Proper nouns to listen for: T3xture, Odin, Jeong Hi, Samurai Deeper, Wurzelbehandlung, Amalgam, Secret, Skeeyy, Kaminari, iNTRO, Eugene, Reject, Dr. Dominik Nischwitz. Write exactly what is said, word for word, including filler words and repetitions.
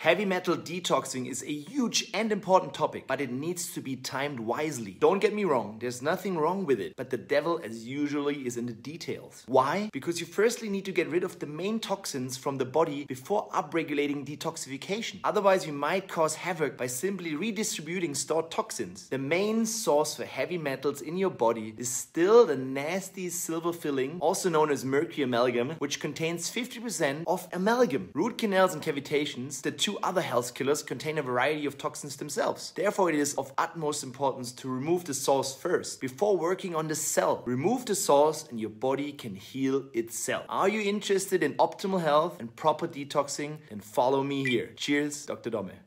Heavy metal detoxing is a huge and important topic, but it needs to be timed wisely. Don't get me wrong, there's nothing wrong with it, but the devil, as usually, is in the details. Why? Because you firstly need to get rid of the main toxins from the body before upregulating detoxification. Otherwise, you might cause havoc by simply redistributing stored toxins. The main source for heavy metals in your body is still the nasty silver filling, also known as mercury amalgam, which contains fifty percent of amalgam. Root canals and cavitations, the two Two other health killers, contain a variety of toxins themselves. Therefore, it is of utmost importance to remove the source first before working on the cell. Remove the source and your body can heal itself. Are you interested in optimal health and proper detoxing? Then follow me here. Cheers, Doctor Dominik.